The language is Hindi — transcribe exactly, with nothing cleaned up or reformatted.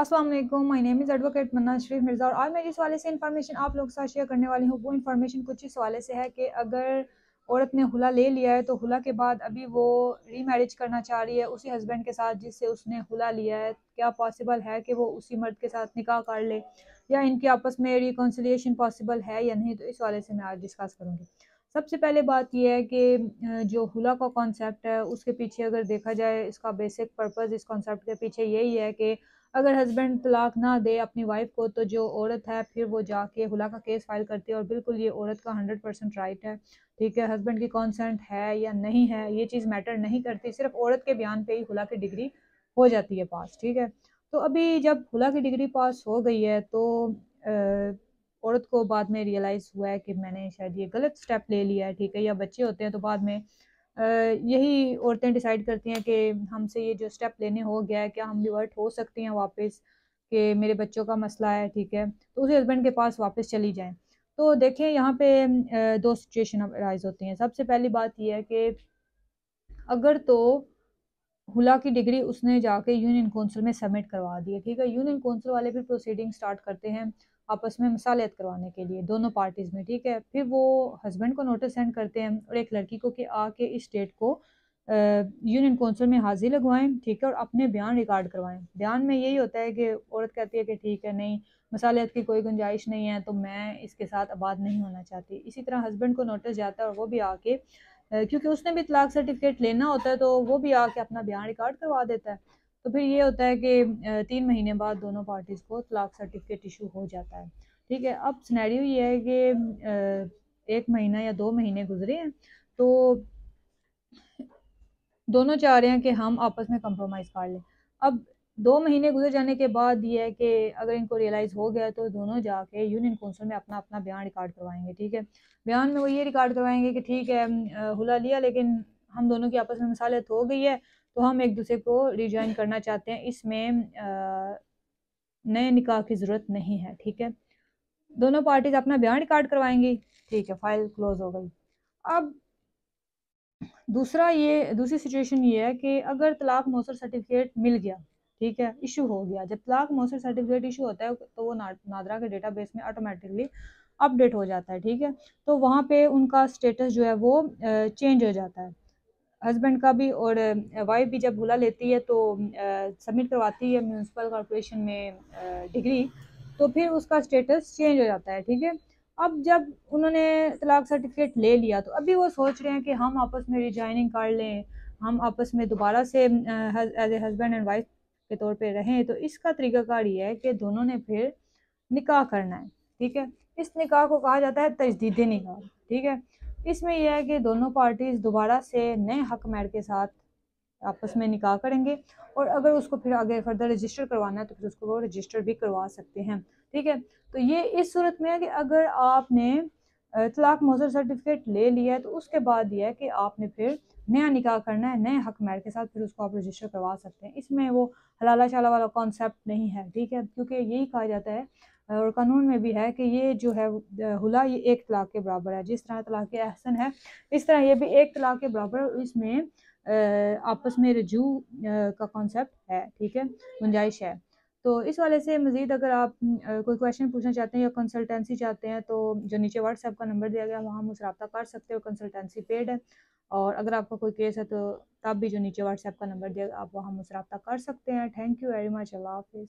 अस्सलाम वालेकुम, my name is advocate Tamanna Sharif Mirza और आज मैं जिस हवाले से इन्फॉर्मेशन आप लोग के साथ शेयर करने वाली हूँ वो इन्फॉर्मेशन कुछ इस हवाले से है कि अगर औरत ने हुला ले लिया है तो हुला के बाद अभी वो री मैरिज करना चाह रही है उसी हस्बैंड के साथ जिससे उसने हुला लिया है, क्या पॉसिबल है कि वो उसी मर्द के साथ निकाह कर ले या इनके आपस में रिकॉन्सिलिएशन पॉसिबल है या नहीं, तो इस हवाले से मैं आज डिस्कस करूँगी। सबसे पहले बात यह है कि जो हुला का कॉन्सेप्ट है उसके पीछे अगर देखा जाए इसका बेसिक पर्पज़ इस कॉन्सेप्ट के पीछे यही है कि अगर हस्बैंड तलाक ना दे अपनी वाइफ को तो जो औरत है फिर वो जाके हुला का केस फाइल करती है और बिल्कुल ये औरत का हंड्रेड परसेंट राइट है। ठीक है, हस्बैंड की कॉन्सेंट है या नहीं है ये चीज़ मैटर नहीं करती, सिर्फ औरत के बयान पे ही हुला की डिग्री हो जाती है पास। ठीक है, तो अभी जब हुला की डिग्री पास हो गई है तो आ, औरत को बाद में रियलाइज़ हुआ है कि मैंने शायद ये गलत स्टेप ले लिया है। ठीक है, या बच्चे होते हैं तो बाद में आ, यही औरतें डिसाइड करती हैं कि हमसे ये जो स्टेप लेने हो गया है क्या हम रिवर्ट हो सकती हैं वापस, कि मेरे बच्चों का मसला है। ठीक है, तो उसी हस्बैंड के पास वापस चली जाएं। तो देखें यहाँ पे आ, दो सिचुएशन अराइज होती हैं। सबसे पहली बात यह है कि अगर तो हुला की डिग्री उसने जाके यूनियन कौंसिल में सबमिट करवा दी है। ठीक है, यूनियन कौंसिल वाले फिर प्रोसीडिंग स्टार्ट करते हैं आपस में मसालियत करवाने के लिए दोनों पार्टीज़ में। ठीक है, फिर वो हस्बैंड को नोटिस सेंड करते हैं और एक लड़की को कि आके इस डेट को यूनियन काउंसिल में हाजिर लगवाएं। ठीक है, और अपने बयान रिकॉर्ड करवाएं। बयान में यही होता है कि औरत कहती है कि ठीक है नहीं मसालियत की कोई गुंजाइश नहीं है तो मैं इसके साथ आबाद नहीं होना चाहती। इसी तरह हस्बैंड को नोटिस जाता है और वो भी आके, क्योंकि उसने भी तलाक सर्टिफिकेट लेना होता है, तो वो भी आके अपना बयान रिकॉर्ड करवा देता है। तो फिर ये होता है कि तीन महीने बाद दोनों पार्टीज़ को तलाक सर्टिफिकेट इशू हो जाता है। ठीक है, अब सिनेरियो ये है कि एक महीना या दो महीने गुजरे हैं तो दोनों चाह रहे हैं कि हम आपस में कंप्रोमाइज़ कर लें। अब दो महीने गुजर जाने के बाद ये है कि अगर इनको रियलाइज़ हो गया तो दोनों जाके यूनियन काउंसिल में अपना अपना बयान रिकॉर्ड करवाएंगे। ठीक है, बयान में वो ये रिकॉर्ड करवाएंगे कि ठीक है हुला लिया लेकिन हम दोनों की आपस में मसालत हो गई है तो हम एक दूसरे को रिजॉइन करना चाहते हैं, इसमें नए निकाह की ज़रूरत नहीं है। ठीक है, दोनों पार्टीज अपना बयान रिकॉर्ड करवाएंगी। ठीक है, फाइल क्लोज हो गई। अब दूसरा ये दूसरी सिचुएशन ये है कि अगर तलाक मौसर सर्टिफिकेट मिल गया, ठीक है, इशू हो गया। जब तलाक मौसर सर्टिफिकेट इशू होता है तो वो नादरा के डेटाबेस में ऑटोमेटिकली अपडेट हो जाता है। ठीक है, तो वहाँ पे उनका स्टेटस जो है वो चेंज हो जाता है, हस्बैंड का भी और वाइफ भी। जब हुला लेती है तो सबमिट करवाती है म्यूनसिपल कॉर्पोरेशन में डिग्री, तो फिर उसका स्टेटस चेंज हो जाता है। ठीक है, अब जब उन्होंने तलाक सर्टिफिकेट ले लिया तो अभी वो सोच रहे हैं कि हम आपस में रिजॉइनिंग कर लें, हम आपस में दोबारा से as a husband and wife के तौर पे रहें। तो इसका तरीक़ाकार ये है कि दोनों ने फिर निकाह करना है। ठीक है, इस निकाह को कहा जाता है तजदीद-ए-निकाह। ठीक है, इसमें यह है कि दोनों पार्टीज़ दोबारा से नए हक मैर के साथ आपस में निकाह करेंगे और अगर उसको फिर आगे फर्दर रजिस्टर करवाना है तो फिर उसको वो रजिस्टर भी करवा सकते हैं। ठीक है, तो ये इस सूरत में है कि अगर आपने तलाक मौसर सर्टिफिकेट ले लिया है तो उसके बाद यह है कि आपने फिर नया निकाह करना है नए हक मैर के साथ, फिर उसको आप रजिस्टर करवा सकते हैं। इसमें वो हलाला शाला वाला कॉन्सेप्ट नहीं है। ठीक है, क्योंकि यही कहा जाता है और कानून में भी है कि ये जो है हुला ये एक तलाक के बराबर है। जिस तरह तलाक अहसन है इस तरह ये भी एक तलाक के बराबर, इसमें आपस में रजू का कॉन्सेप्ट है। ठीक है, गुंजाइश है। तो इस वाले से मज़ीद अगर आप कोई क्वेश्चन पूछना चाहते हैं या कंसल्टेंसी चाहते हैं तो जो नीचे व्हाट्सएप का नंबर दिया गया वहाँ मुझसे रब्ता कर सकते हो। कंसल्टेंसी पेड है और अगर आपका कोई केस है तो तब भी जो नीचे व्हाट्सएप का नंबर दिया आप वहाँ मुझसे रब्ता कर सकते हैं। थैंक यू वेरी मच, अल्लाह हाफिज़।